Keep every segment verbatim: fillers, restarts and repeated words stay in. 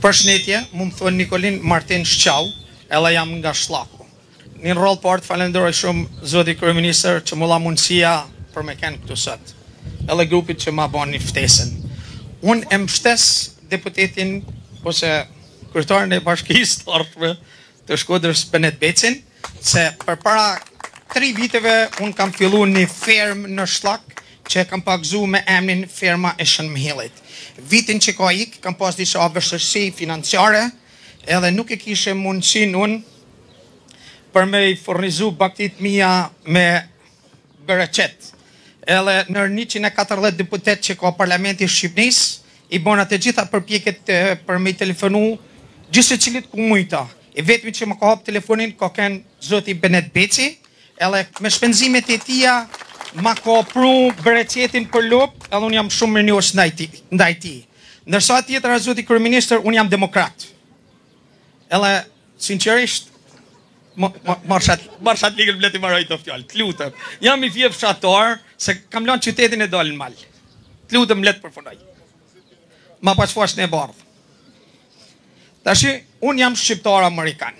Përshëndetje, mu më thonë Nikolin Martin Shqau, edhe jam nga Shlaku. Në rol part falenderoj shumë zoti kryeministër që më dha mundësia për me kënë këtu sot, edhe grupit që ma bani ftesën. Unë e mështes deputetin ose kryetarin e Bashkisë të Ardhshme të Shkodrës Benet Becin, se përpara tre viteve unë kam filluar një fermë në Shlak që kam pagzu me emnin Ferma e Shën Mhillit. Vitin që ka ik, kam pas disa vështirësi financiare, edhe nuk e kishe mundësin unë për me i fornizu baktit mia me bereqet. Edhe në njëqind e katërmbëdhjetë deputet që ka Parlamenti Shqipnis, i bona të gjitha përpjeket për me i telefonu, gjithse cilit ku mujta. E vetëmi që më ka hapë telefonin, ka ken zoti Benet Beci, edhe me shpenzimet e tia, ma ka pru bereqetin për lop, edhe unë jam shumë mirënjohës ndaj tij. Ndërsa tjetër, zoti kryeministër, unë jam demokrat. Edhe, sinqerisht, marshat ligën bleti maroj të fjallë, të lutëm. Jam i fje fshatar, se kam lanë qytetin e dalën mal. Të lutëm letë përfunoj. Ma pasfash në e bardhë. Tashi, unë jam shqiptar Amerikan.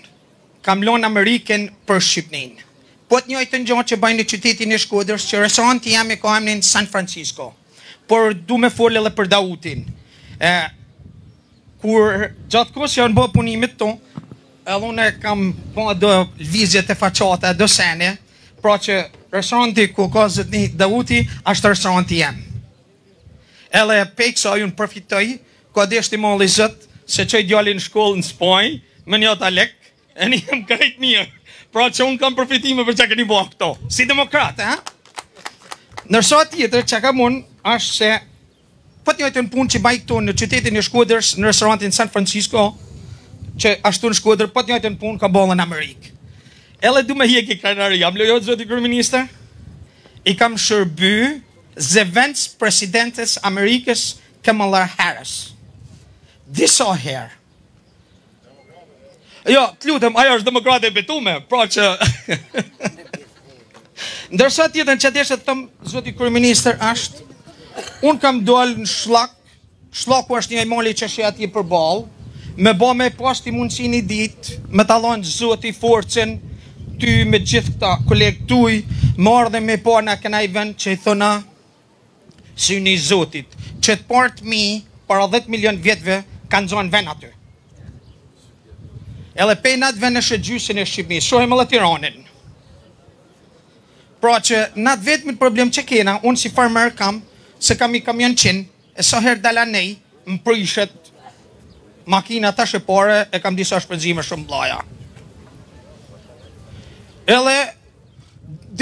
Kam lanë Ameriken për Shqipninë. Po të njëjtë ngjarje që bëjnë në qytetin e Shkodrës, që resanti jam e ka emrin San Francisco. Por du me fol edhe për Dautin. E, kur gjatë kohës janë bërë punimet tonë, edhe unë kam bërë do lëvizjet e faqata, do sene, pra që resanti ku ka zotni Dauti, ashtë resanti jam. Edhe pej kësa ju në përfitoj, ka deshti malli zot, se qoj djali në shkollë në Spanjë, më një ta lek, e një më krejt mirë. Pra që unë kam përfitime për që këni bëha këto, si demokratë, ha? Nërsa tjetër që kam unë, ashtë se pët njëjtë në punë që baj këto në qytetin e Shkodrës, në restorantin San Francisco, që ashtu në Shkodrë, pët njëjtë në punë ka bollë në Amerikë. Ele du me hjek i kranari, jam lojot, zoti kryeministër, i kam shërby zëvendës presidentes Amerikës Kamala Harris. Disa herë. Jo, të lutëm, ajo është demokrate e betume, pra që... Ndërsa tjetën që ateshe të tëmë, zoti kryeministër, ashtë, unë kam dollë në Shlak, Shlaku është një imali që shë atje për balë, me ba me pasti mundësin i ditë, me talon zoti forcen, ty me gjithë këta kolegë tuj, marrë dhe me pa në këna i vend që i thona syni zotit, që të partë mi, para dhjetë milion vjetëve, kanë zonë vend aty. Ele pej në atë vend e shëgjysin e Shqipënisë, shohem edhe Tiranin. Pra që në atë vetëmit problem që kena, unë si farmer kam, se kam i kamion qinë, e sa herë dala nej, më prishet makina tash e pare, e kam disa shpenzime shumë blaja. Ele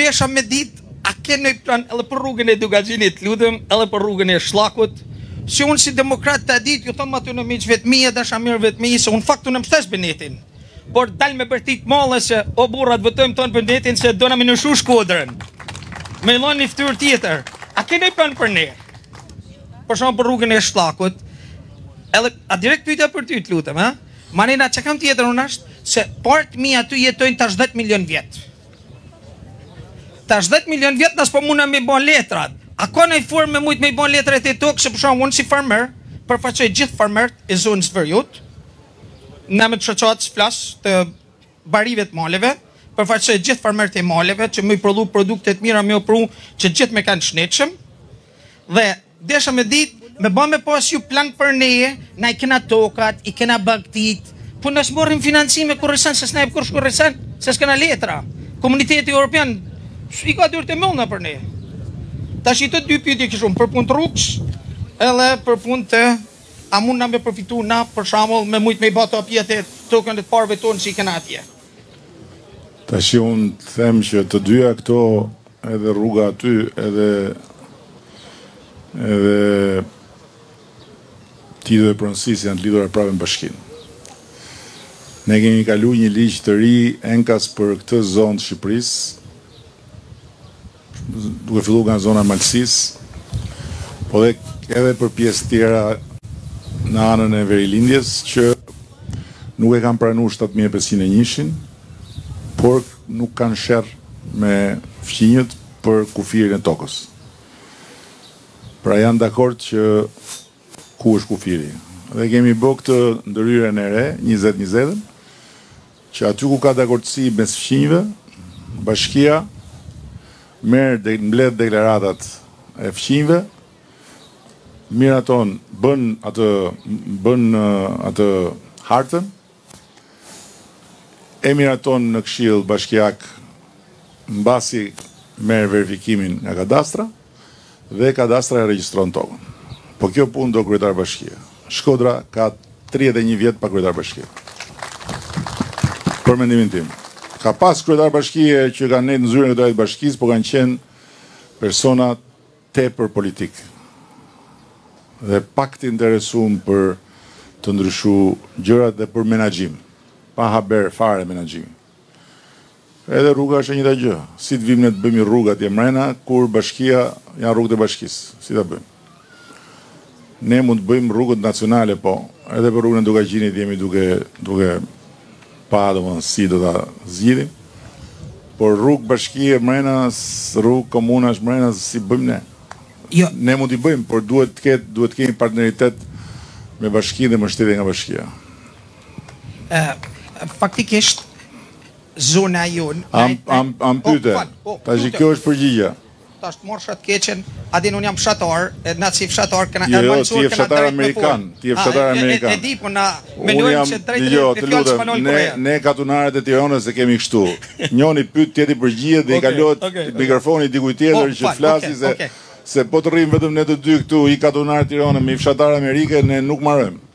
desha me dit, a kene i plan, ele për rrugën e Dugazhinit Ludëm, ele për rrugën e Shlakut, si unë si demokrat të adit, ju thëmë aty në miqë vetëmi e dashamirë vetëmi, se unë faktu në mështes Benetin, por dal me bërtit male se o burat vëtojmë tonë Benetin se do në minëshu Shkodrën, me ilon një ftyrë tjetër, a kene i plan për ne? Për shumë për rrugën e Shlakut, edhe a direkt pyta për ty të lutëm, ha? Manina që kam tjetër unë ashtë, se partë mi aty jetojnë të shëdhjetë milion vjetë. Të shëdhjetë milion vjetë nësë po muna me bon letrat, a ka në i formë me mujtë me i bon letret e tokë, se përshamë unë si farmer, përfaqoj gjithë farmert e zonës vërjut, në me të shëqatës flasë të barive të maleve, përfaqoj gjithë farmert e maleve, që me i prodhu produktet mira, me o pru që gjithë me kanë shneqëm, dhe desha me ditë, me ba me pas ju plan për neje, na i kena tokat, i kena bagtit, po nësë morim financime kërësan, se s'na e përkërsh kërësan, se s'kena letra. Komuniteti Europian, i ka dyrë të mëllna për neje. Ta shi të dy pjëtje këshumë, për punë të rukës, edhe për punë të amun në me përfitu na, për shamull, me mujtë me i bato apjete të këndet parve tonë që i këna atje. Ta shi unë të them që të dyja këto, edhe rruga aty, edhe edhe ti dhe prënsis janë të lidhur e prave në bashkinë. Ne kemi kalu një ligjë të ri, enkas për këtë zonë të Shqipërisë, duke fillu nga zona Malsis, po dhe edhe për pjesë tjera në anën e Verilindjes, që nuk e kanë pranu shtatë mijë e pesëqind e njëshin, por nuk kanë sherë me fqinjët për kufirin e tokës. Pra janë dakord që ku është kufiri. dhe kemi bërë këtë ndërhyrjen e re njëzet njëzet, që aty ku ka dakordsi mes fqinjve, bashkia merr dhe mbledh deklaratat e fqinjve, miraton, bën atë bën atë hartën, e miraton në këshill bashkiak mbasi merr verifikimin nga kadastra dhe kadastra e regjistron tokën. Po kjo punë do kryetar bashkia. Shkodra ka tridhjetë e një vjet pa kryetar bashkie. Për mendimin tim, ka pas kryetar bashkie që kanë nejtë në zyrën e drejtë bashkisë, po kanë qenë persona tepër politik dhe pak të interesuar për të ndryshuar gjërat dhe për menaxhim, pa haber fare menaxhim. Edhe rruga është e njëjta gjë. Si të vim ne të bëjmë rrugë atje mrena kur bashkia janë rrugët e bashkisë, si ta bëjmë? Ne mund të bëjmë rrugët nacionale, po, edhe për rrugën e Dukagjinit jemi duke duke pa domosdoshmë si do ta zgjidhim. Por rrugë bashkie mrena, rrugë komunash mrena si bëjmë ne? Jo, ne mund t'i bëjmë, por duhet të ketë duhet të kemi partneritet me bashkinë dhe mbështetje nga bashkia. Ë faktikisht zona jon. Am am am pyet. Tash kjo është përgjigjja. Tash morsha të keqen, a din un jam fshatar, na si fshatar kanë armatur kanë fshatar amerikan, ti fshatar amerikan. E di po na mendojmë se drejtë të fjalë spanol ne ne katunarët e Tiranës e kemi kështu. Njëri pyet, tjetri përgjigjet dhe i kalohet mikrofoni dikujt tjetër që flasi se se po të rrim vetëm ne të dy këtu i katunarë Tiranën me fshatar amerikan ne nuk marrëm.